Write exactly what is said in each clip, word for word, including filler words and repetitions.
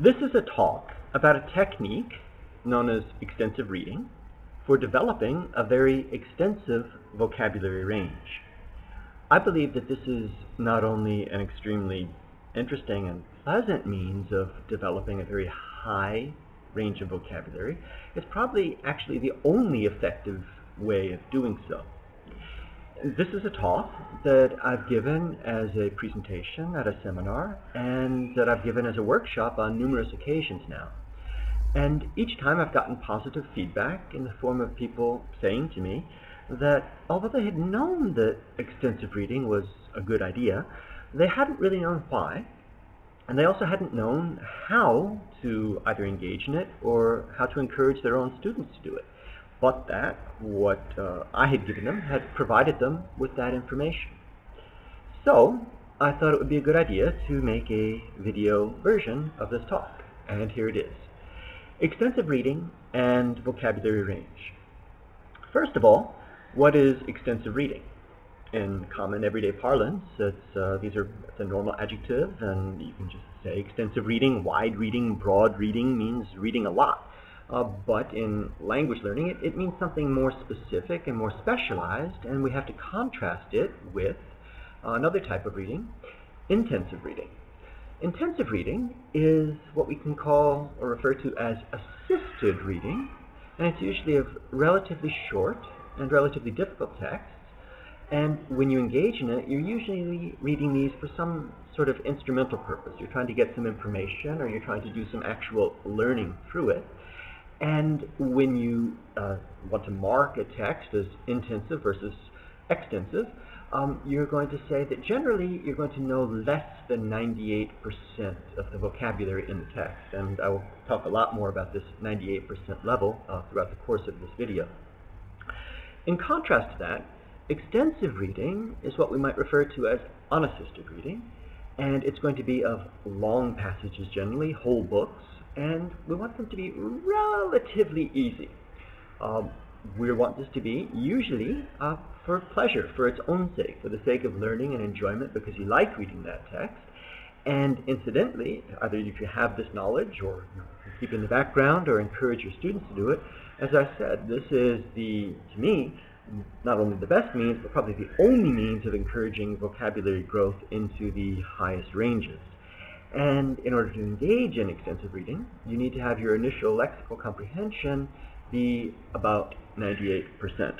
This is a talk about a technique known as extensive reading for developing a very extensive vocabulary range. I believe that this is not only an extremely interesting and pleasant means of developing a very high range of vocabulary, it's probably actually the only effective way of doing so. This is a talk that I've given as a presentation at a seminar and that I've given as a workshop on numerous occasions now. And each time I've gotten positive feedback in the form of people saying to me that although they had known that extensive reading was a good idea, they hadn't really known why, and they also hadn't known how to either engage in it or how to encourage their own students to do it. But that, what uh, I had given them, had provided them with that information. So I thought it would be a good idea to make a video version of this talk, and here it is. Extensive reading and vocabulary range. First of all, what is extensive reading? In common everyday parlance, it's, uh, these are it's a normal adjective, and you can just say extensive reading, wide reading, broad reading means reading a lot. Uh, but in language learning, it, it means something more specific and more specialized, and we have to contrast it with uh, another type of reading, intensive reading. Intensive reading is what we can call or refer to as assisted reading, and it's usually of relatively short and relatively difficult texts, and when you engage in it, you're usually reading these for some sort of instrumental purpose. You're trying to get some information, or you're trying to do some actual learning through it. And when you uh, want to mark a text as intensive versus extensive, um, you're going to say that generally you're going to know less than ninety-eight percent of the vocabulary in the text. And I will talk a lot more about this ninety-eight percent level uh, throughout the course of this video. In contrast to that, extensive reading is what we might refer to as unassisted reading. And it's going to be of long passages generally, whole books. And we want them to be relatively easy. Um, we want this to be usually uh, for pleasure, for its own sake, for the sake of learning and enjoyment because you like reading that text. And incidentally, either if you have this knowledge or you keep in the background or encourage your students to do it, as I said, this is the, to me, not only the best means, but probably the only means of encouraging vocabulary growth into the highest ranges. And in order to engage in extensive reading, you need to have your initial lexical comprehension be about ninety-eight percent.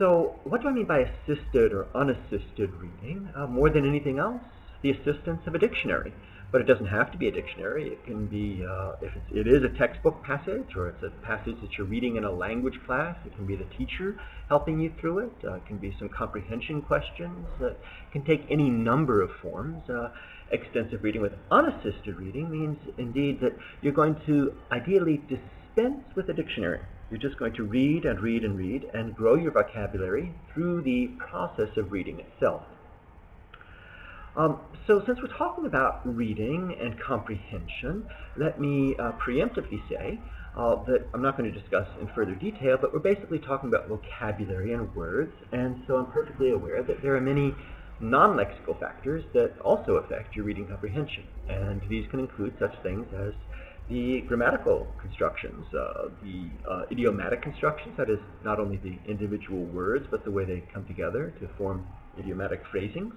So what do I mean by assisted or unassisted reading? Uh, more than anything else, the assistance of a dictionary. But it doesn't have to be a dictionary. It can be, uh, if it's, it is a textbook passage, or it's a passage that you're reading in a language class, it can be the teacher helping you through it. Uh, it can be some comprehension questions. Uh, it can take any number of forms. Uh, extensive reading with unassisted reading means, indeed, that you're going to ideally dispense with a dictionary. You're just going to read and read and read and grow your vocabulary through the process of reading itself. Um, so since we're talking about reading and comprehension, let me uh, preemptively say uh, that I'm not going to discuss in further detail, but we're basically talking about vocabulary and words, and so I'm perfectly aware that there are many non-lexical factors that also affect your reading comprehension, and these can include such things as the grammatical constructions, uh, the uh, idiomatic constructions, that is not only the individual words, but the way they come together to form idiomatic phrasings.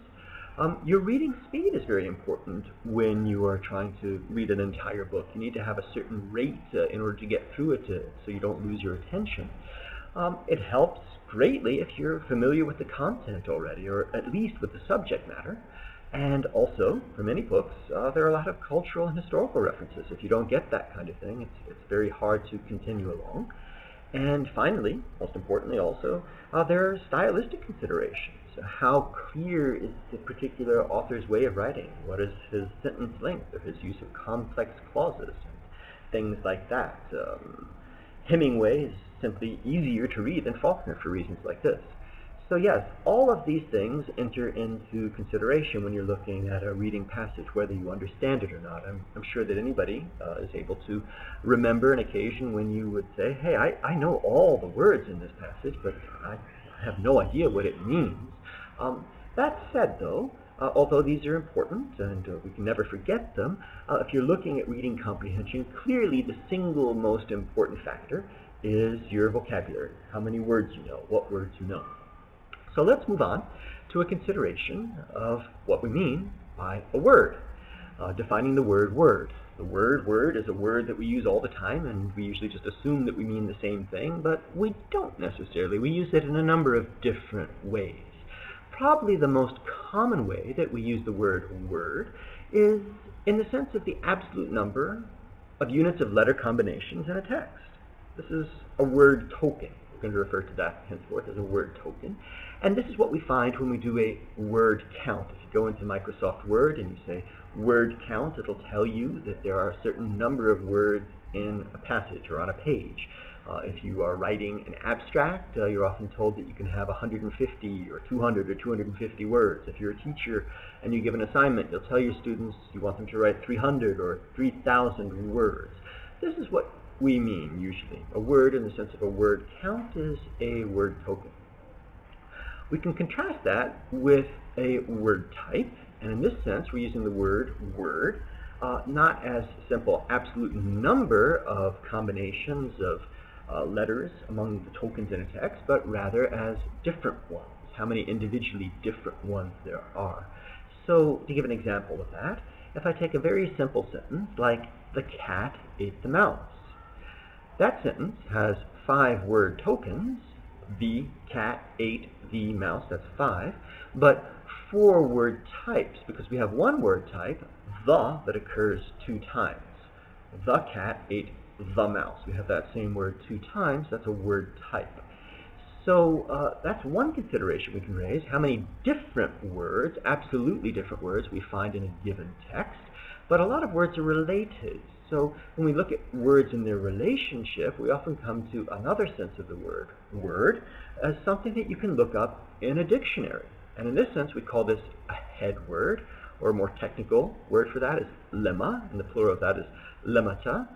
Um, your reading speed is very important when you are trying to read an entire book. You need to have a certain rate uh, in order to get through it to, so you don't lose your attention. Um, it helps greatly if you're familiar with the content already, or at least with the subject matter. And also, for many books, uh, there are a lot of cultural and historical references. If you don't get that kind of thing, it's, it's very hard to continue along. And finally, most importantly also, uh, there are stylistic considerations. How clear is the particular author's way of writing? What is his sentence length or his use of complex clauses? And things like that. Um, Hemingway is simply easier to read than Faulkner for reasons like this. So yes, all of these things enter into consideration when you're looking at a reading passage, whether you understand it or not. I'm, I'm sure that anybody uh, is able to remember an occasion when you would say, hey, I, I know all the words in this passage, but I have no idea what it means. Um, that said, though, uh, although these are important and uh, we can never forget them. Uh, if you're looking at reading comprehension, clearly the single most important factor is your vocabulary, how many words you know, what words you know. So let's move on to a consideration of what we mean by a word, uh, defining the word word. The word word is a word that we use all the time, and we usually just assume that we mean the same thing, but we don't necessarily. We use it in a number of different ways. Probably the most common way that we use the word word is in the sense of the absolute number of units of letter combinations in a text. This is a word token. We're going to refer to that henceforth as a word token. And this is what we find when we do a word count. If you go into Microsoft Word and you say word count, it'll tell you that there are a certain number of words in a passage or on a page. Uh, if you are writing an abstract, uh, you're often told that you can have one hundred fifty or two hundred or two hundred fifty words. If you're a teacher and you give an assignment, you'll tell your students you want them to write three hundred or three thousand words. This is what we mean usually. A word in the sense of a word count is a word token. We can contrast that with a word type, and in this sense we're using the word word uh, not as simple absolute number of combinations of uh, letters among the tokens in a text, but rather as different ones, how many individually different ones there are. So to give an example of that, if I take a very simple sentence like the cat ate the mouse, that sentence has five word tokens, the cat ate the mouse, that's five, but four word types, because we have one word type, the, that occurs two times. The cat ate the mouse. We have that same word two times, that's a word type. So uh, that's one consideration we can raise, how many different words, absolutely different words, we find in a given text, but a lot of words are related. So when we look at words and their relationship, we often come to another sense of the word, word, as something that you can look up in a dictionary. And in this sense, we call this a head word, or a more technical word for that is lemma, and the plural of that is lemmata.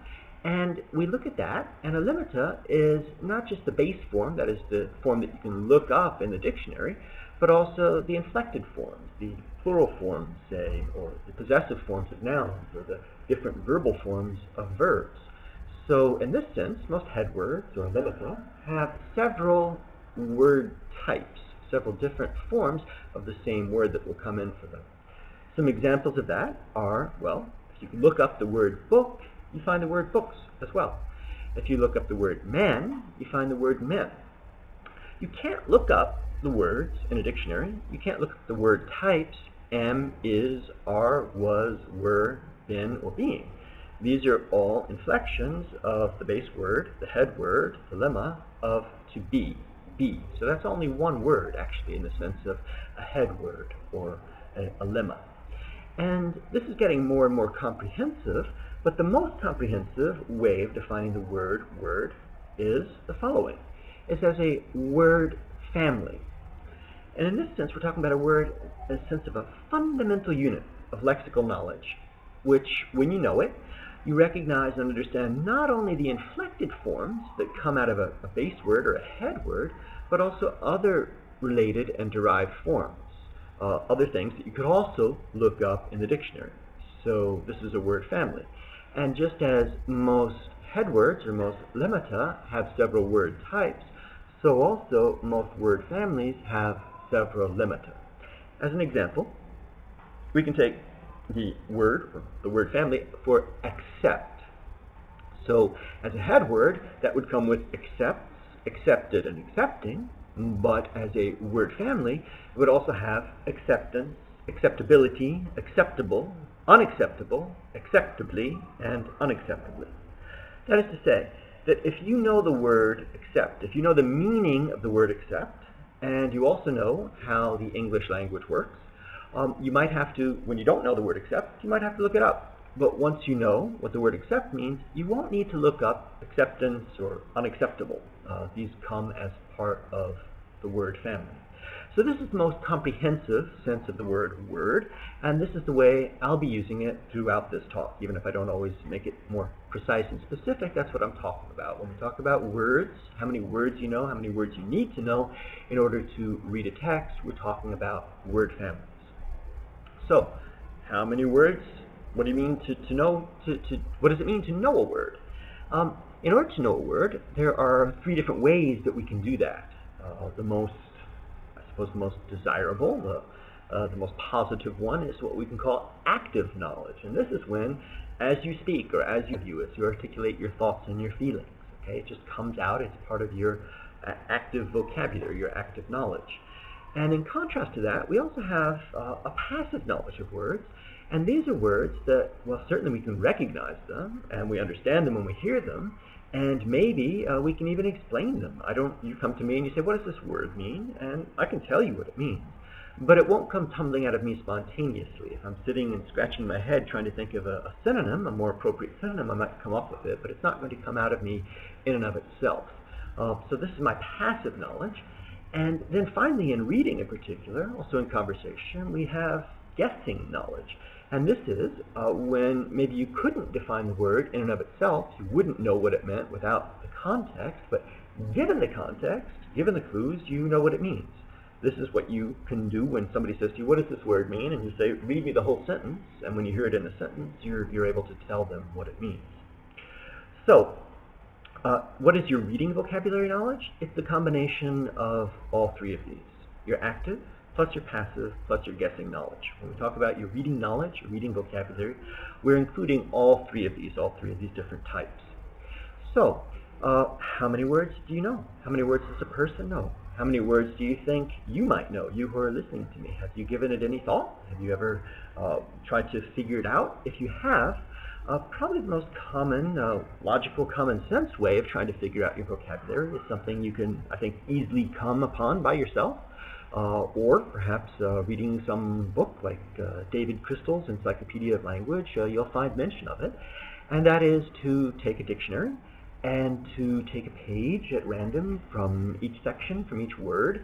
And we look at that, and a lemmata is not just the base form, that is the form that you can look up in the dictionary, but also the inflected forms, the plural forms, say, or the possessive forms of nouns, or the different verbal forms of verbs. So in this sense, most head words, or lemmata, have several word types, several different forms of the same word that will come in for them. Some examples of that are, well, if you look up the word book, you find the word books as well. If you look up the word man, you find the word men. You can't look up the words in a dictionary. You can't look up the word types, am, is, are, was, were, been, or being. These are all inflections of the base word, the head word, the lemma, of to be, be. So that's only one word, actually, in the sense of a head word or a, a lemma. And this is getting more and more comprehensive, but the most comprehensive way of defining the word word is the following. It's as a word family. And in this sense, we're talking about a word in the sense of a fundamental unit of lexical knowledge, which, when you know it, you recognize and understand not only the inflected forms that come out of a, a base word or a head word, but also other related and derived forms, uh, other things that you could also look up in the dictionary. So this is a word family. And just as most head words or most lemmata have several word types, so also most word families have several lemmata. As an example, we can take the word, or the word family, for accept. So as a head word, that would come with accepts, accepted, and accepting, but as a word family, it would also have acceptance, acceptability, acceptable, unacceptable, acceptably, and unacceptably. That is to say, that if you know the word accept, if you know the meaning of the word accept, and you also know how the English language works, um, you might have to, when you don't know the word accept, you might have to look it up. But once you know what the word accept means, you won't need to look up acceptance or unacceptable. Uh, these come as part of the word family. So this is the most comprehensive sense of the word word, and this is the way I'll be using it throughout this talk. Even if I don't always make it more precise and specific, that's what I'm talking about. When we talk about words, how many words you know, how many words you need to know in order to read a text, we're talking about word families. So, how many words? What do you mean to, to know? To, to, what does it mean to know a word? Um, in order to know a word, there are three different ways that we can do that. Uh, the most, I suppose, the most desirable, the, uh, the most positive one is what we can call active knowledge. And this is when, as you speak or as you view, as you articulate your thoughts and your feelings, okay, it just comes out. It's part of your uh, active vocabulary, your active knowledge. And in contrast to that, we also have uh, a passive knowledge of words. And these are words that, well, certainly we can recognize them, and we understand them when we hear them, and maybe uh, we can even explain them. I don't, you come to me and you say, what does this word mean? And I can tell you what it means. But it won't come tumbling out of me spontaneously. If I'm sitting and scratching my head trying to think of a, a synonym, a more appropriate synonym, I might come up with it, but it's not going to come out of me in and of itself. Uh, so this is my passive knowledge. And then finally, in reading in particular, also in conversation, we have guessing knowledge. And this is uh, when maybe you couldn't define the word in and of itself, you wouldn't know what it meant without the context, but given the context, given the clues, you know what it means. This is what you can do when somebody says to you, what does this word mean? And you say, read me the whole sentence. And when you hear it in a sentence, you're, you're able to tell them what it means. So, Uh, what is your reading vocabulary knowledge? It's the combination of all three of these. Your active, plus your passive, plus your guessing knowledge. When we talk about your reading knowledge, your reading vocabulary, we're including all three of these, all three of these different types. So, uh, how many words do you know? How many words does a person know? How many words do you think you might know, you who are listening to me? Have you given it any thought? Have you ever uh, tried to figure it out? If you have, Uh, probably the most common, uh, logical, common sense way of trying to figure out your vocabulary is something you can, I think, easily come upon by yourself, uh, or perhaps uh, reading some book like uh, David Crystal's Encyclopedia of Language. Uh, you'll find mention of it, and that is to take a dictionary and to take a page at random from each section, from each word,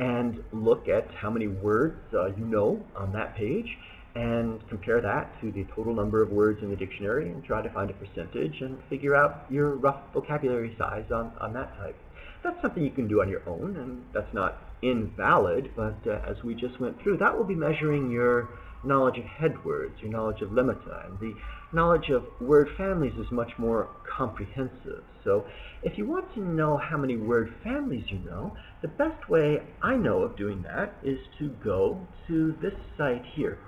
and look at how many words uh, you know on that page, and compare that to the total number of words in the dictionary and try to find a percentage and figure out your rough vocabulary size on, on that type. That's something you can do on your own, and that's not invalid, but uh, as we just went through, that will be measuring your knowledge of head words, your knowledge of lemata, and the knowledge of word families is much more comprehensive. So if you want to know how many word families you know, the best way I know of doing that is to go to this site here.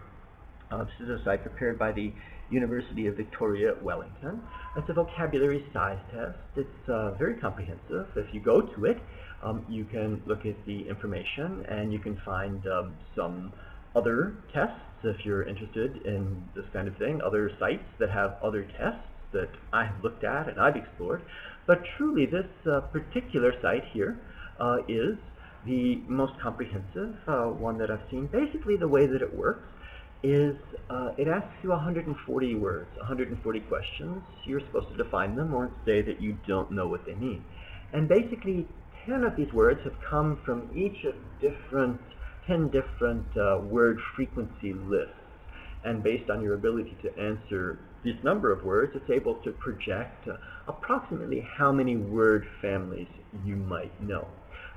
Uh, this is a site prepared by the University of Victoria Wellington. It's a vocabulary size test. It's uh, very comprehensive. If you go to it, um, you can look at the information, and you can find um, some other tests if you're interested in this kind of thing, other sites that have other tests that I have looked at and I've explored. But truly, this uh, particular site here uh, is the most comprehensive uh, one that I've seen. Basically, the way that it works is uh, it asks you one hundred forty words, one hundred forty questions. You're supposed to define them or say that you don't know what they mean. And basically, ten of these words have come from each of different, ten different uh, word frequency lists. And based on your ability to answer this number of words, it's able to project uh, approximately how many word families you might know.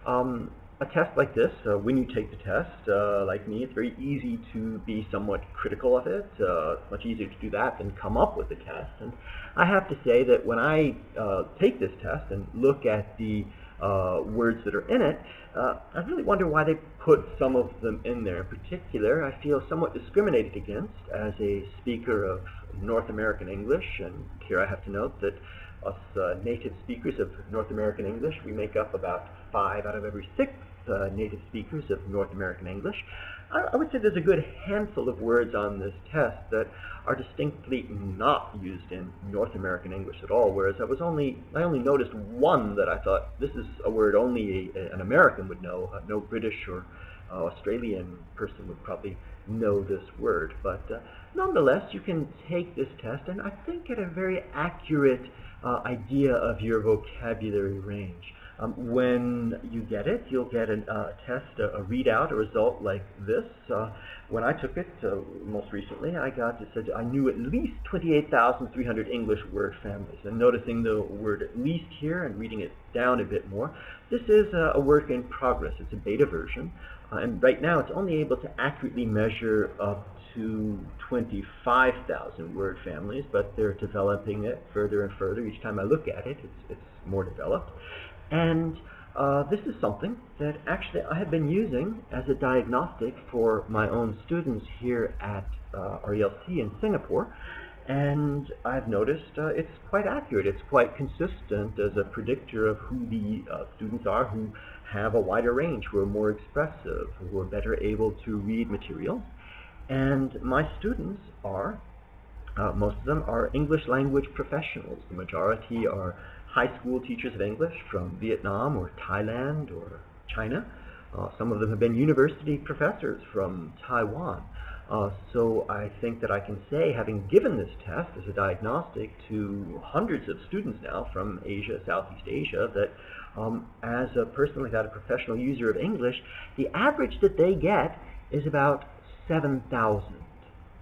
Um, A test like this, uh, when you take the test, uh, like me, it's very easy to be somewhat critical of it. Uh, it's much easier to do that than come up with a test. And I have to say that when I uh, take this test and look at the uh, words that are in it, uh, I really wonder why they put some of them in there. In particular, I feel somewhat discriminated against as a speaker of North American English, and here I have to note that us uh, native speakers of North American English, we make up about five out of every six uh, native speakers of North American English. I, I would say there's a good handful of words on this test that are distinctly not used in North American English at all, whereas I was only, I only noticed one that I thought, this is a word only a, an American would know. Uh, no British or uh, Australian person would probably know this word. But uh, nonetheless, you can take this test and I think get a very accurate Uh, idea of your vocabulary range. Um, when you get it, you'll get a uh, test, a, a readout, a result like this. Uh, when I took it uh, most recently, I got it said I knew at least twenty-eight thousand three hundred English word families. And noticing the word at least here and reading it down a bit more, this is uh, a work in progress. It's a beta version, uh, and right now it's only able to accurately measure up to twenty-five thousand word families, but they're developing it further and further. Each time I look at it, it's, it's more developed. And uh, this is something that actually I have been using as a diagnostic for my own students here at uh, R E L C in Singapore. And I've noticed uh, it's quite accurate. It's quite consistent as a predictor of who the uh, students are who have a wider range, who are more expressive, who are better able to read material. And my students are, uh, most of them are English language professionals. The majority are high school teachers of English from Vietnam or Thailand or China. Uh, some of them have been university professors from Taiwan. Uh, so I think that I can say, having given this test as a diagnostic to hundreds of students now from Asia, Southeast Asia, that um, as a person like that, a professional user of English, the average that they get is about seven thousand.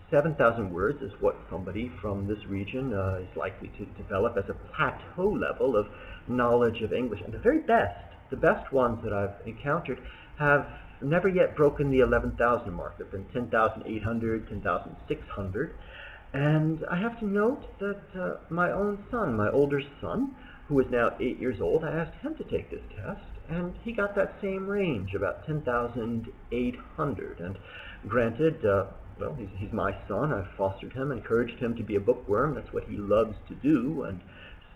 seven thousand words is what somebody from this region uh, is likely to develop as a plateau level of knowledge of English. And the very best, the best ones that I've encountered have never yet broken the eleven thousand mark. They've been ten thousand eight hundred, ten thousand six hundred. And I have to note that uh, my own son, my older son, who is now eight years old, I asked him to take this test, and he got that same range, about ten thousand eight hundred. And granted, uh, well, he's, he's my son. I fostered him, encouraged him to be a bookworm. That's what he loves to do. And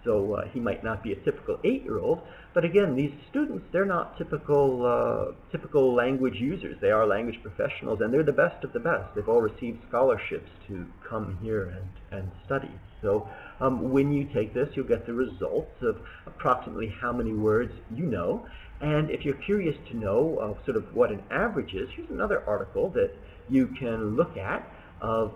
so uh, he might not be a typical eight-year-old, but again, these students, they're not typical uh, typical language users. They are language professionals, and they're the best of the best. They've all received scholarships to come here and, and study. So um, when you take this, you'll get the results of approximately how many words you know. And if you're curious to know uh, sort of what an average is, here's another article that you can look at, of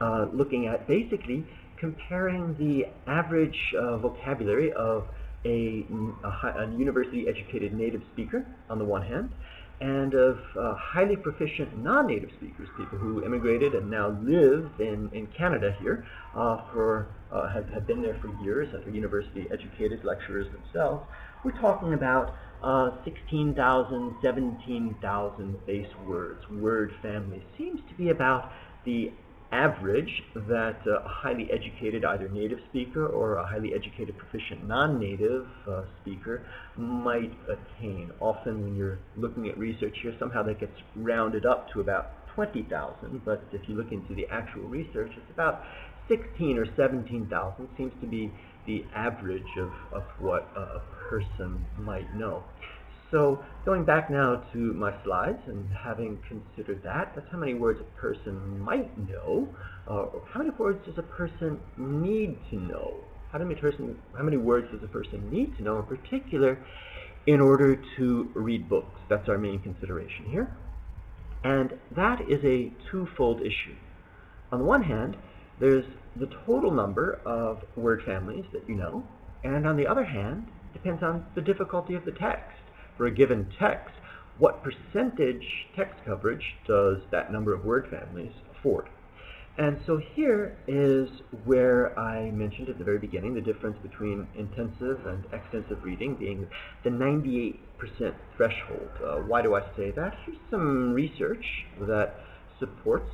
uh, looking at basically comparing the average uh, vocabulary of a, a, a university-educated native speaker on the one hand, and of uh, highly proficient non-native speakers, people who immigrated and now live in, in Canada here, uh, for, uh, have, have been there for years, and are university-educated lecturers themselves. We're talking about uh, sixteen thousand, seventeen thousand base words. Word family seems to be about the average that uh, a highly educated either native speaker or a highly educated proficient non-native uh, speaker might attain. Often when you're looking at research here, somehow that gets rounded up to about twenty thousand, but if you look into the actual research, it's about sixteen or seventeen thousand seems to be the average of, of what a person might know. So going back now to my slides and having considered that, that's how many words a person might know, uh, or how many words does a person need to know? How many, person, how many words does a person need to know in particular in order to read books? That's our main consideration here. And that is a twofold issue. On the one hand, there's the total number of word families that you know, and on the other hand, depends on the difficulty of the text. For a given text, what percentage text coverage does that number of word families afford? And so here is where I mentioned at the very beginning the difference between intensive and extensive reading being the ninety-eight percent threshold. Uh, why do I say that? Here's some research that supports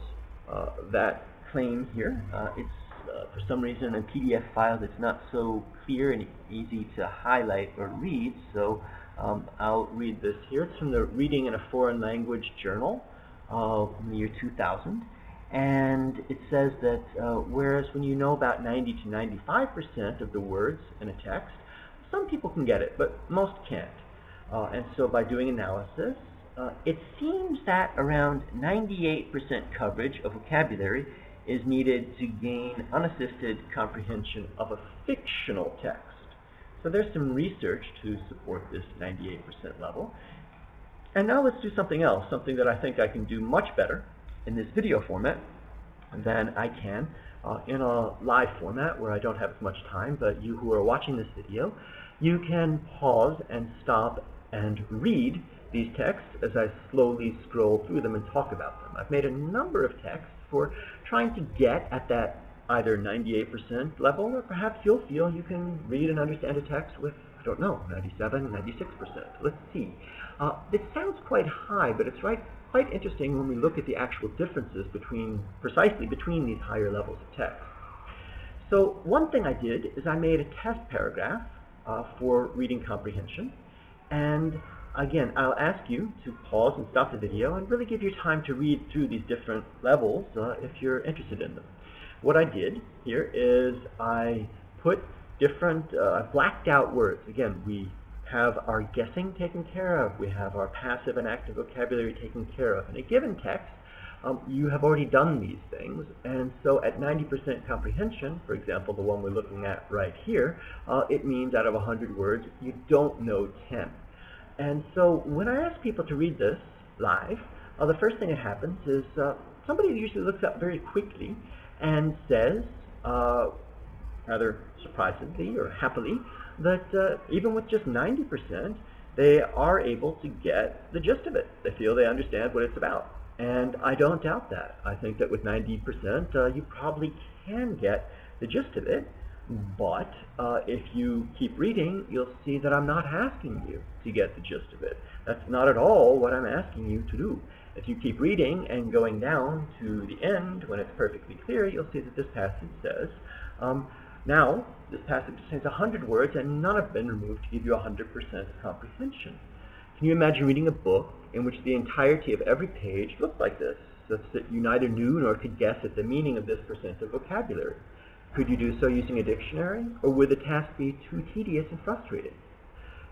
uh, that claim here. Uh, it's Uh, for some reason in P D F files it's not so clear and easy to highlight or read, so um, I'll read this here. It's from the Reading in a Foreign Language Journal uh, in the year two thousand, and it says that uh, whereas when you know about ninety to ninety-five percent of the words in a text, some people can get it, but most can't. Uh, and so by doing analysis, uh, it seems that around ninety-eight percent coverage of vocabulary is needed to gain unassisted comprehension of a fictional text. So there's some research to support this ninety-eight percent level. And now let's do something else, something that I think I can do much better in this video format than I can uh, in a live format where I don't have as much time, but you who are watching this video, you can pause and stop and read these texts as I slowly scroll through them and talk about them. I've made a number of texts for trying to get at that either ninety-eight percent level, or perhaps you'll feel you can read and understand a text with, I don't know, ninety-seven, ninety-six percent. Let's see. Uh, it sounds quite high, but it's right quite interesting when we look at the actual differences between, precisely between these higher levels of text. So one thing I did is I made a test paragraph uh, for reading comprehension, and again, I'll ask you to pause and stop the video and really give you time to read through these different levels uh, if you're interested in them. What I did here is I put different uh, blacked out words. Again, we have our guessing taken care of, we have our passive and active vocabulary taken care of. In a given text, um, you have already done these things, and so at ninety percent comprehension, for example, the one we're looking at right here, uh, it means out of one hundred words, you don't know ten. And so when I ask people to read this live, uh, the first thing that happens is uh, somebody usually looks up very quickly and says, uh, rather surprisingly or happily, that uh, even with just ninety percent, they are able to get the gist of it. They feel they understand what it's about. And I don't doubt that. I think that with ninety percent, uh, you probably can get the gist of it. But uh, if you keep reading, you'll see that I'm not asking you to get the gist of it. That's not at all what I'm asking you to do. If you keep reading and going down to the end, when it's perfectly clear, you'll see that this passage says, um, now, this passage contains one hundred words, and none have been removed to give you one hundred percent comprehension. Can you imagine reading a book in which the entirety of every page looked like this, such that you neither knew nor could guess at the meaning of this percent of vocabulary? Could you do so using a dictionary, or would the task be too tedious and frustrating?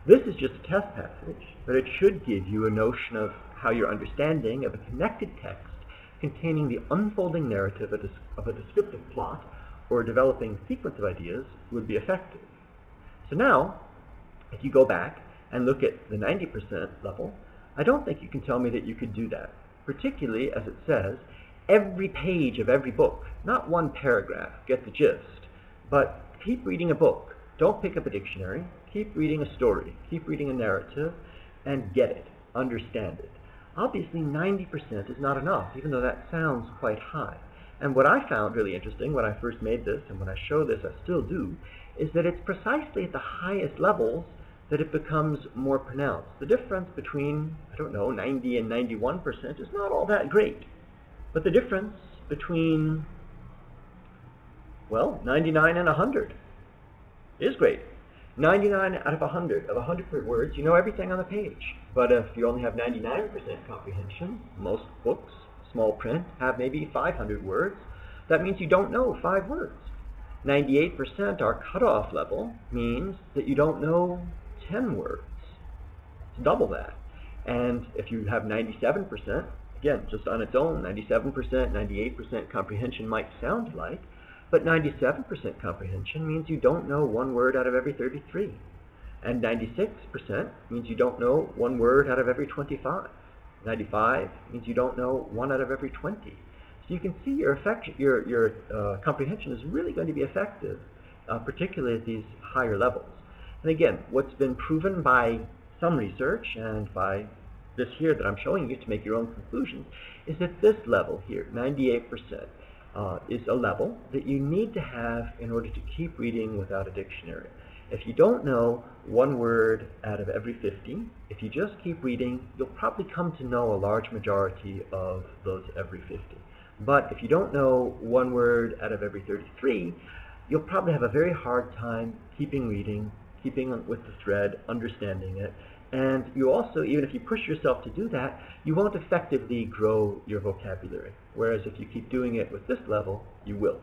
This is just a test passage, but it should give you a notion of how your understanding of a connected text containing the unfolding narrative of a descriptive plot or a developing sequence of ideas would be effective. So now, if you go back and look at the ninety percent level, I don't think you can tell me that you could do that, particularly as it says, every page of every book, not one paragraph, get the gist, but keep reading a book. Don't pick up a dictionary. Keep reading a story. Keep reading a narrative and get it, understand it. Obviously, ninety percent is not enough, even though that sounds quite high. And what I found really interesting when I first made this, and when I show this I still do, is that it's precisely at the highest levels that it becomes more pronounced. The difference between, I don't know, ninety and ninety-one percent is not all that great. But the difference between, well, ninety-nine and one hundred is great. ninety-nine out of one hundred, of one hundred words, you know everything on the page. But if you only have ninety-nine percent comprehension, most books, small print, have maybe five hundred words, that means you don't know five words. ninety-eight percent, our cutoff level, means that you don't know ten words. It's double that. And if you have ninety-seven percent, again, just on its own, ninety-seven percent, ninety-eight percent comprehension might sound like, but ninety-seven percent comprehension means you don't know one word out of every thirty-three. And ninety-six percent means you don't know one word out of every twenty-five. ninety-five means you don't know one out of every twenty. So you can see your, effect, your, your uh, comprehension is really going to be effective, uh, particularly at these higher levels. And again, what's been proven by some research and by this here that I'm showing you to make your own conclusions is that this level here, ninety-eight percent, uh, is a level that you need to have in order to keep reading without a dictionary. If you don't know one word out of every fifty, if you just keep reading, you'll probably come to know a large majority of those every fifty. But if you don't know one word out of every thirty-three, you'll probably have a very hard time keeping reading, keeping with the thread, understanding it. And you also, even if you push yourself to do that, you won't effectively grow your vocabulary. Whereas if you keep doing it with this level, you will.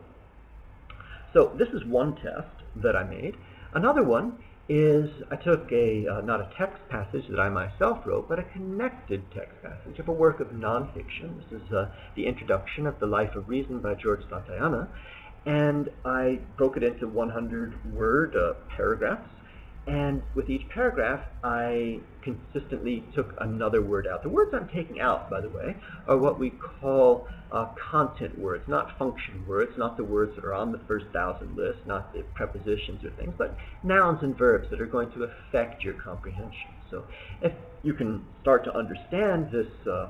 So this is one test that I made. Another one is I took a, uh, not a text passage that I myself wrote, but a connected text passage of a work of nonfiction. This is uh, the introduction of The Life of Reason by George Santayana. And I broke it into one hundred word uh, paragraphs. And with each paragraph, I consistently took another word out. The words I'm taking out, by the way, are what we call uh, content words, not function words, not the words that are on the first thousand list, not the prepositions or things, but nouns and verbs that are going to affect your comprehension. So if you can start to understand this uh,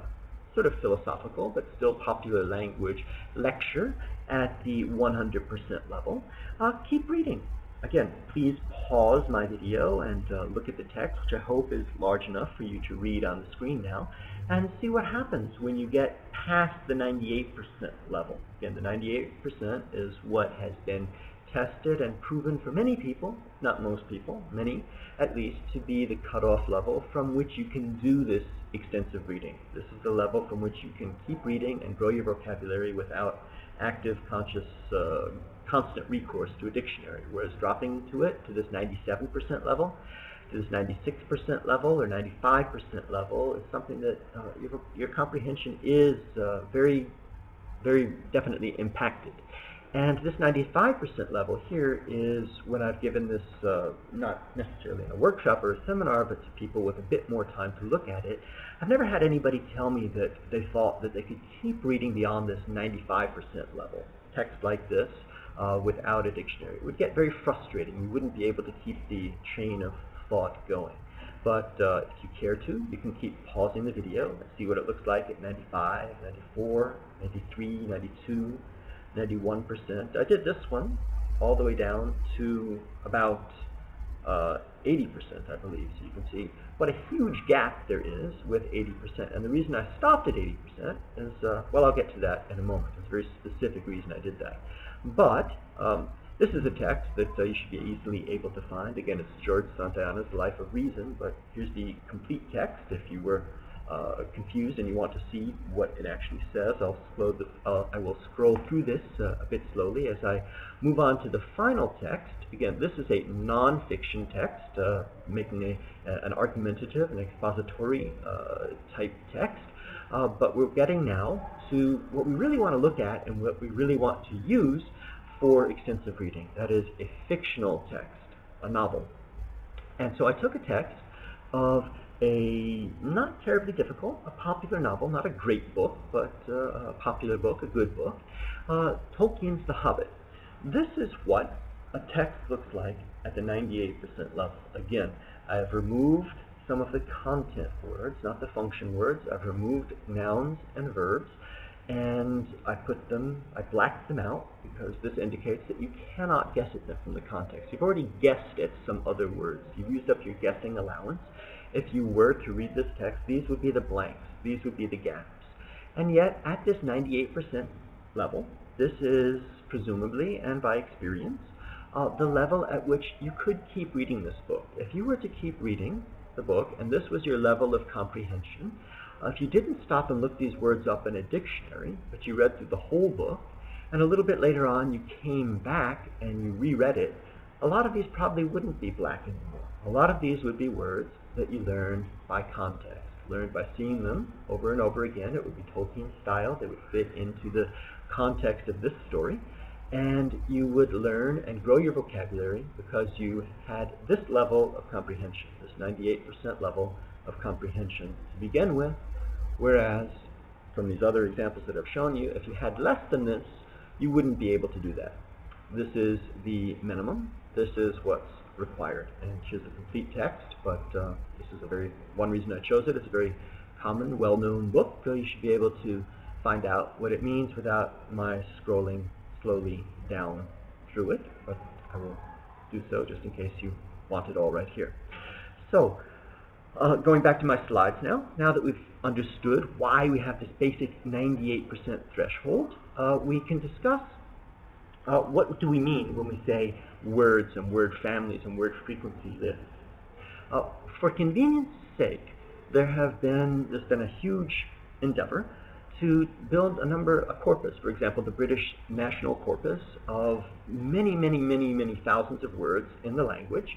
sort of philosophical but still popular language lecture at the one hundred percent level, uh, keep reading. Again, please pause my video and uh, look at the text, which I hope is large enough for you to read on the screen now, and see what happens when you get past the ninety-eight percent level. Again, the ninety-eight percent is what has been tested and proven for many people, not most people, many at least, to be the cutoff level from which you can do this extensive reading. This is the level from which you can keep reading and grow your vocabulary without active, conscious, uh, constant recourse to a dictionary, whereas dropping to it, to this ninety-seven percent level, to this ninety-six percent level or ninety-five percent level, is something that uh, your, your comprehension is uh, very, very definitely impacted. And this ninety-five percent level here is when I've given this, uh, not necessarily in a workshop or a seminar, but to people with a bit more time to look at it. I've never had anybody tell me that they thought that they could keep reading beyond this ninety-five percent level. Text like this uh, without a dictionary. It would get very frustrating. You wouldn't be able to keep the chain of thought going. But uh, if you care to, you can keep pausing the video and see what it looks like at ninety-five, ninety-four, ninety-three, ninety-two, ninety-one percent. I did this one all the way down to about uh, eighty percent, I believe. So you can see what a huge gap there is with eighty percent. And the reason I stopped at eighty percent is, uh, well, I'll get to that in a moment. It's a very specific reason I did that. But um, this is a text that uh, you should be easily able to find. Again, it's George Santayana's The Life of Reason, but here's the complete text if you were Uh, confused and you want to see what it actually says. I'll slow the, uh, I will scroll through this uh, a bit slowly as I move on to the final text. Again, this is a non-fiction text, uh, making a, uh, an argumentative and expository uh, type text, uh, but we're getting now to what we really want to look at and what we really want to use for extensive reading. That is a fictional text, a novel. And so I took a text of a not terribly difficult, a popular novel, not a great book, but uh, a popular book, a good book, uh, Tolkien's The Hobbit. This is what a text looks like at the ninety-eight percent level. Again, I have removed some of the content words, not the function words. I've removed nouns and verbs, and I put them, I blacked them out, because this indicates that you cannot guess at them from the context. You've already guessed at some other words. You've used up your guessing allowance. If you were to read this text, these would be the blanks, these would be the gaps. And yet, at this ninety-eight percent level, this is presumably, and by experience, uh, the level at which you could keep reading this book. If you were to keep reading the book, and this was your level of comprehension, uh, if you didn't stop and look these words up in a dictionary, but you read through the whole book, and a little bit later on you came back and you reread it, a lot of these probably wouldn't be black anymore. A lot of these would be words that you learned by context, learned by seeing them over and over again. It would be Tolkien style. They would fit into the context of this story. And you would learn and grow your vocabulary because you had this level of comprehension, this ninety-eight percent level of comprehension to begin with. Whereas from these other examples that I've shown you, if you had less than this, you wouldn't be able to do that. This is the minimum. This is what's required. And here's a complete text, but uh, this is a very, one reason I chose it. It's a very common, well-known book, so you should be able to find out what it means without my scrolling slowly down through it, but I will do so just in case you want it all right here. So, uh, going back to my slides now, now that we've understood why we have this basic ninety-eight percent threshold, uh, we can discuss Uh, what do we mean when we say words and word families and word frequency lists? Uh, for convenience sake, there have been, there's been a huge endeavor to build a number, a corpus, for example, the British National Corpus of many, many, many, many thousands of words in the language,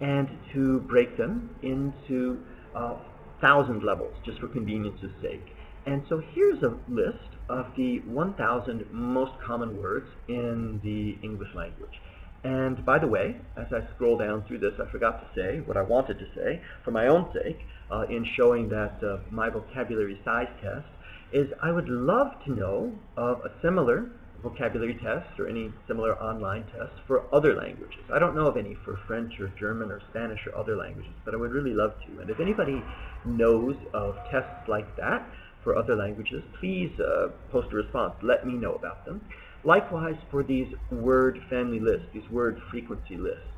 and to break them into uh, thousand levels, just for convenience's sake. And so here's a list of the one thousand most common words in the English language. And by the way, as I scroll down through this, I forgot to say what I wanted to say for my own sake uh, in showing that uh, my vocabulary size test is I would love to know of a similar vocabulary test or any similar online test for other languages. I don't know of any for French or German or Spanish or other languages, but I would really love to. And if anybody knows of tests like that for other languages, please uh, post a response. Let me know about them. Likewise for these word family lists, these word frequency lists.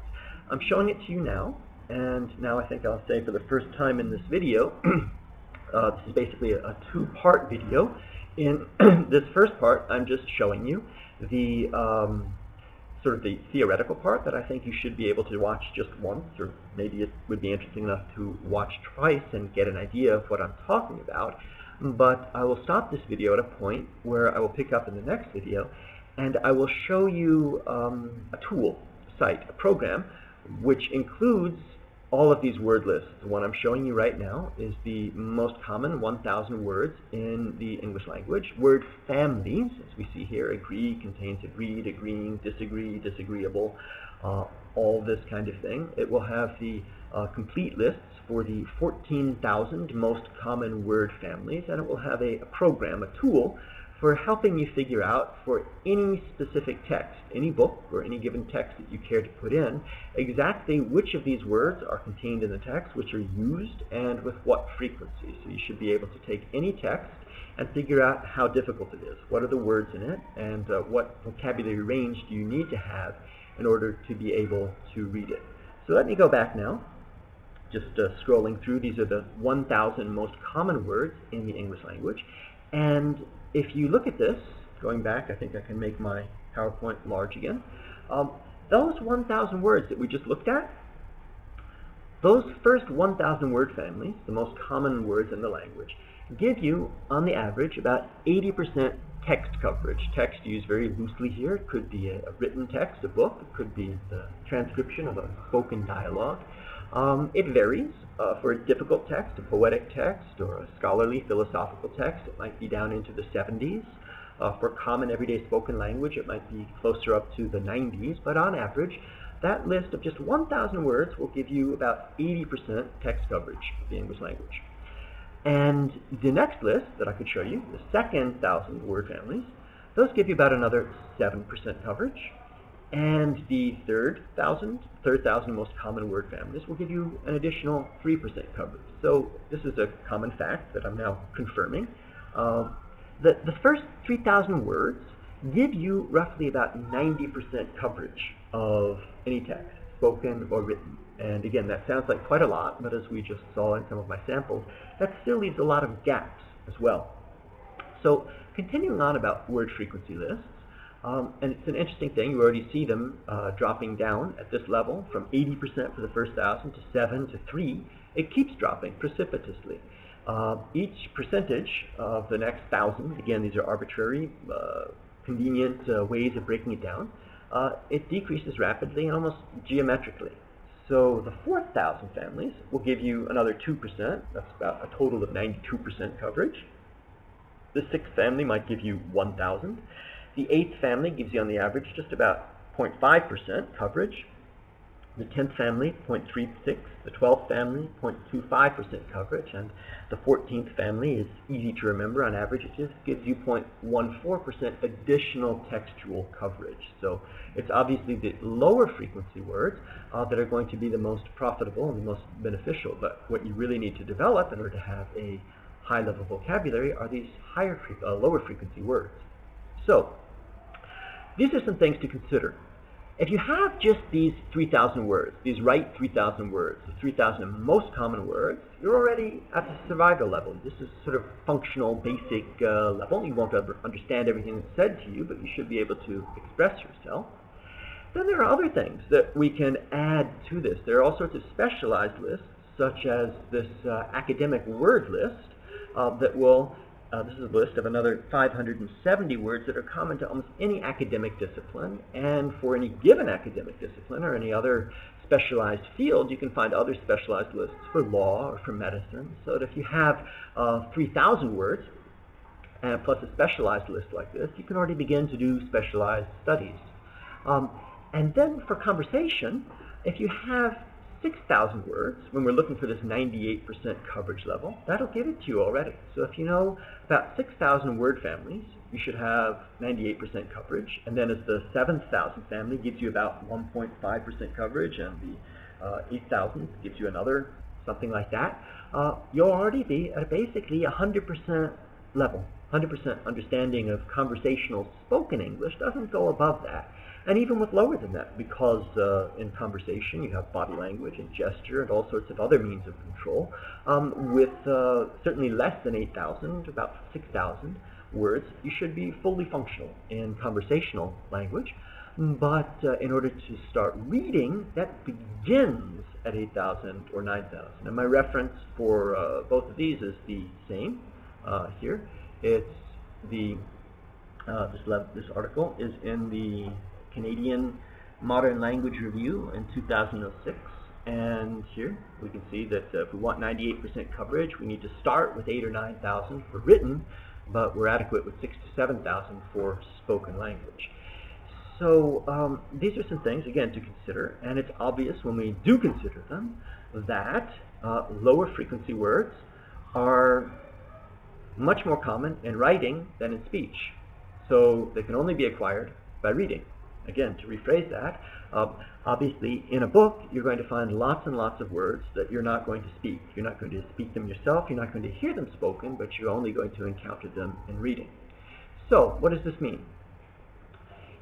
I'm showing it to you now, and now I think I'll say for the first time in this video Uh, this is basically a, a two-part video. In this first part, I'm just showing you the um, sort of the theoretical part that I think you should be able to watch just once, or maybe it would be interesting enough to watch twice and get an idea of what I'm talking about. But I will stop this video at a point where I will pick up in the next video, and I will show you um, a tool, site, a program, which includes all of these word lists. The one I'm showing you right now is the most common one thousand words in the English language. Word families, as we see here, agree contains agreed, agreeing, disagree, disagreeable, uh, all this kind of thing. It will have the uh, complete lists for the fourteen thousand most common word families, and it will have a, a program, a tool, for helping you figure out for any specific text, any book or any given text that you care to put in, exactly which of these words are contained in the text, which are used, and with what frequency. So you should be able to take any text and figure out how difficult it is. What are the words in it, and uh, what vocabulary range do you need to have in order to be able to read it. So let me go back now. Just uh, scrolling through, these are the one thousand most common words in the English language. And if you look at this, going back, I think I can make my PowerPoint large again. Um, those one thousand words that we just looked at, those first one thousand word families, the most common words in the language, give you, on the average, about eighty percent text coverage. Text used very loosely here. It could be a, a written text, a book. It could be the transcription of a spoken dialogue. Um, it varies. Uh, for a difficult text, a poetic text, or a scholarly philosophical text, it might be down into the seventies. Uh, for common everyday spoken language, it might be closer up to the nineties, but on average, that list of just one thousand words will give you about eighty percent text coverage of the English language. And the next list that I could show you, the second thousand word families, those give you about another seven percent coverage. And the third thousand, third thousand most common word families will give you an additional three percent coverage. So this is a common fact that I'm now confirming. Uh, the, the first three thousand words give you roughly about ninety percent coverage of any text, spoken or written. And again, that sounds like quite a lot, but as we just saw in some of my samples, that still leaves a lot of gaps as well. So continuing on about word frequency lists, Um, and it's an interesting thing, you already see them uh, dropping down at this level from eighty percent for the first thousand to seven to three. It keeps dropping precipitously. Uh, each percentage of the next thousand, again these are arbitrary, uh, convenient uh, ways of breaking it down, uh, it decreases rapidly and almost geometrically. So the four thousand families will give you another two percent, that's about a total of ninety-two percent coverage. The sixth family might give you one thousand. The eighth family gives you on the average just about zero point five percent coverage. The tenth family, zero point three six. The twelfth family, zero point two five percent coverage. And the fourteenth family is easy to remember. On average, it just gives you zero point one four percent additional textual coverage. So it's obviously the lower frequency words uh, that are going to be the most profitable and the most beneficial. But what you really need to develop in order to have a high level vocabulary are these higher, uh, lower frequency words. So these are some things to consider. If you have just these three thousand words, these right three thousand words, the three thousand most common words, you're already at the survival level. This is sort of functional, basic uh, level. You won't ever understand everything that's said to you, but you should be able to express yourself. Then there are other things that we can add to this. There are all sorts of specialized lists, such as this uh, academic word list uh, that will Uh, this is a list of another five hundred seventy words that are common to almost any academic discipline, and for any given academic discipline or any other specialized field, you can find other specialized lists for law or for medicine. So that if you have uh, three thousand words and plus a specialized list like this, you can already begin to do specialized studies. Um, and then for conversation, if you have six thousand words, when we're looking for this ninety-eight percent coverage level, that'll give it to you already. So if you know about six thousand word families, you should have ninety-eight percent coverage. And then as the seven thousand family gives you about one point five percent coverage, and the uh, eight thousand gives you another something like that, uh, you'll already be at basically one hundred percent level. one hundred percent understanding of conversational spoken English doesn't go above that. and even with lower than that, because uh, in conversation you have body language and gesture and all sorts of other means of control, um, with uh, certainly less than eight thousand, about six thousand words, you should be fully functional in conversational language. But uh, in order to start reading, that begins at eight thousand or nine thousand. And my reference for uh, both of these is the same uh, here. It's the uh, this, this article is in the Canadian Modern Language Review in two thousand six. And here we can see that uh, if we want ninety-eight percent coverage, we need to start with eight or nine thousand for written, but we're adequate with six to seven thousand for spoken language. So um, these are some things, again, to consider, and it's obvious when we do consider them that uh, lower frequency words are much more common in writing than in speech. So they can only be acquired by reading. Again, to rephrase that, uh, obviously in a book you're going to find lots and lots of words that you're not going to speak. You're not going to speak them yourself, you're not going to hear them spoken, but you're only going to encounter them in reading. So what does this mean?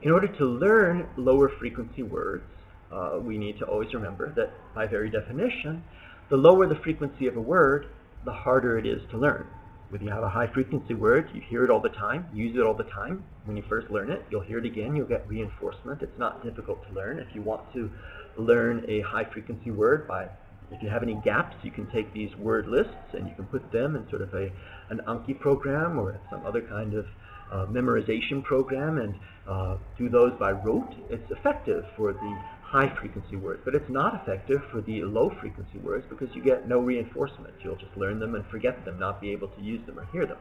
In order to learn lower frequency words, uh, we need to always remember that by very definition, the lower the frequency of a word, the harder it is to learn. When you have a high frequency word, you hear it all the time, use it all the time. When you first learn it, you'll hear it again, you'll get reinforcement. It's not difficult to learn. If you want to learn a high frequency word, by if you have any gaps, you can take these word lists and you can put them in sort of a, an Anki program or some other kind of Uh, memorization program, and uh, do those by rote. It's effective for the high frequency words, but it's not effective for the low frequency words because you get no reinforcement. You'll just learn them and forget them, not be able to use them or hear them.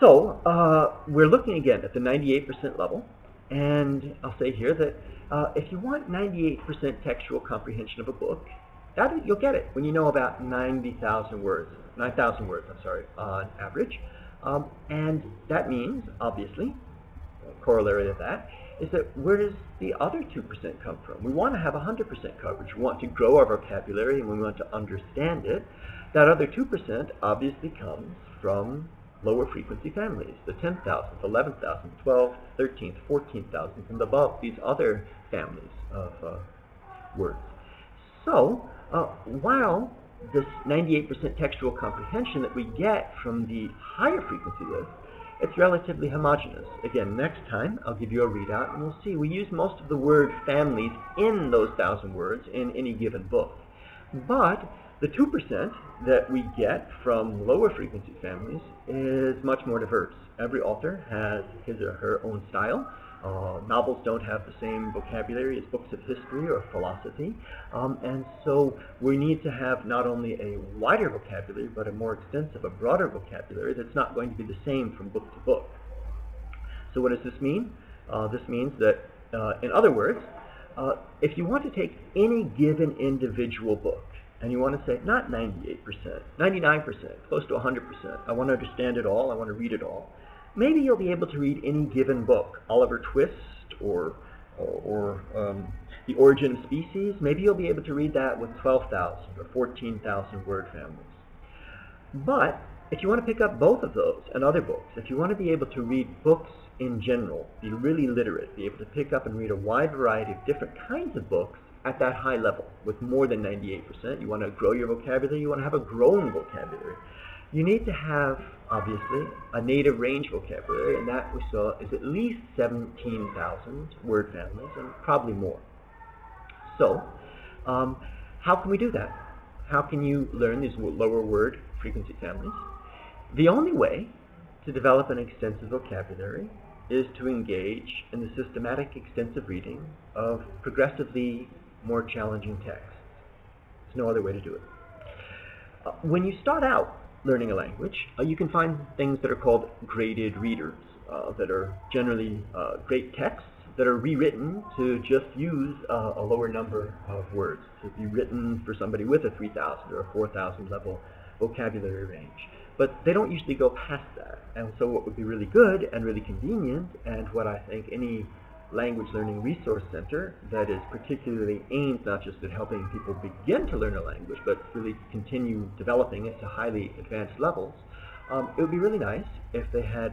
So uh, we're looking again at the ninety-eight percent level, and I'll say here that uh, if you want ninety-eight percent textual comprehension of a book, that you'll get it when you know about ninety thousand words, nine thousand words, I'm sorry, on average. Um, and that means, obviously, a corollary of that is that where does the other two percent come from? We want to have one hundred percent coverage. We want to grow our vocabulary and we want to understand it. That other two percent obviously comes from lower frequency families, the ten thousandth, eleven thousandth, twelfth, thirteenth, fourteen thousandth, and above, these other families of uh, words. So, uh, while this ninety-eight percent textual comprehension that we get from the higher frequency list, it's relatively homogeneous. Again, next time I'll give you a readout and we'll see. We use most of the word families in those thousand words in any given book. But the two percent that we get from lower frequency families is much more diverse. Every author has his or her own style. Uh, novels don't have the same vocabulary as books of history or philosophy, um, and so we need to have not only a wider vocabulary, but a more extensive, a broader vocabulary that's not going to be the same from book to book. So what does this mean? Uh, this means that, uh, in other words, uh, if you want to take any given individual book, and you want to say, not ninety-eight percent, ninety-nine percent, close to one hundred percent, I want to understand it all, I want to read it all, maybe you'll be able to read any given book, Oliver Twist or, or, or um, The Origin of Species. Maybe you'll be able to read that with twelve thousand or fourteen thousand word families. But if you want to pick up both of those and other books, if you want to be able to read books in general, be really literate, be able to pick up and read a wide variety of different kinds of books at that high level with more than ninety-eight percent, you want to grow your vocabulary, you want to have a grown vocabulary. You need to have, obviously, a native range vocabulary, and that we saw is at least seventeen thousand word families, and probably more. So, um, how can we do that? How can you learn these lower word frequency families? The only way to develop an extensive vocabulary is to engage in the systematic extensive reading of progressively more challenging texts. There's no other way to do it. Uh, when you start out learning a language, uh, you can find things that are called graded readers, uh, that are generally uh, great texts that are rewritten to just use uh, a lower number of words, to be written for somebody with a three thousand or a four thousand level vocabulary range. But they don't usually go past that, and so what would be really good and really convenient, and what I think any language learning resource center that is particularly aimed not just at helping people begin to learn a language, but really continue developing it to highly advanced levels, um, it would be really nice if they had,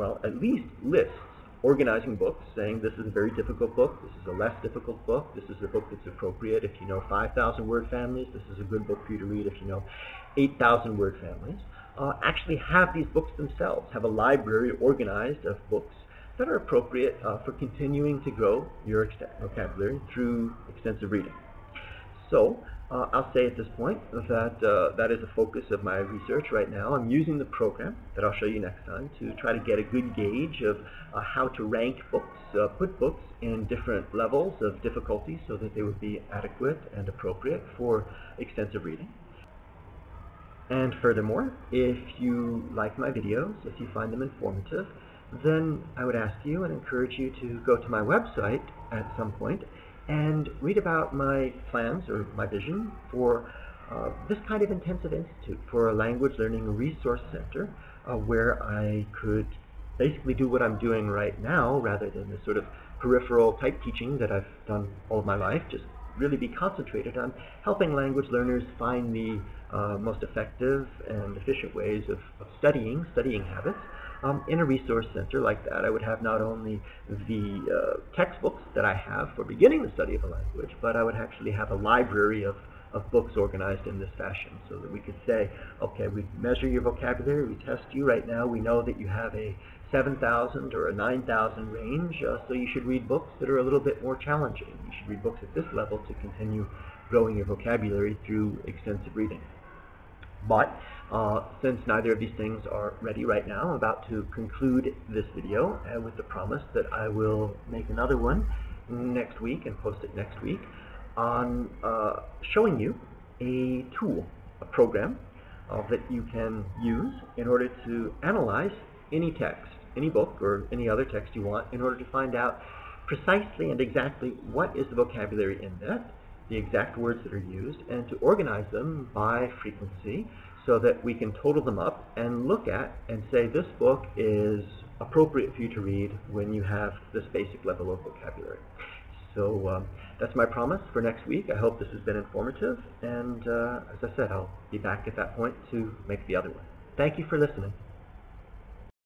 well, at least lists organizing books, saying this is a very difficult book, this is a less difficult book, this is a book that's appropriate if you know five thousand word families, this is a good book for you to read if you know eight thousand word families, uh, actually have these books themselves, have a library organized of books that are appropriate uh, for continuing to grow your vocabulary through extensive reading. So uh, I'll say at this point that uh, that is the focus of my research right now. I'm using the program that I'll show you next time to try to get a good gauge of uh, how to rank books, uh, put books in different levels of difficulty so that they would be adequate and appropriate for extensive reading. And furthermore, if you like my videos, if you find them informative, then I would ask you and encourage you to go to my website at some point and read about my plans or my vision for uh, this kind of intensive institute, for a language learning resource center uh, where I could basically do what I'm doing right now rather than the sort of peripheral type teaching that I've done all of my life, just really be concentrated on helping language learners find the uh, most effective and efficient ways of, of studying, studying habits. Um, in a resource center like that, I would have not only the uh, textbooks that I have for beginning the study of a language, but I would actually have a library of, of books organized in this fashion so that we could say, okay, we measure your vocabulary, we test you right now, we know that you have a seven thousand or a nine thousand range, uh, so you should read books that are a little bit more challenging. You should read books at this level to continue growing your vocabulary through extensive reading. But uh, since neither of these things are ready right now, I'm about to conclude this video uh, with the promise that I will make another one next week and post it next week on uh, showing you a tool, a program uh, that you can use in order to analyze any text, any book or any other text you want, in order to find out precisely and exactly what is the vocabulary in that, the exact words that are used, and to organize them by frequency so that we can total them up and look at and say this book is appropriate for you to read when you have this basic level of vocabulary. So um, that's my promise for next week. I hope this has been informative, and uh, as I said, I'll be back at that point to make the other one. Thank you for listening.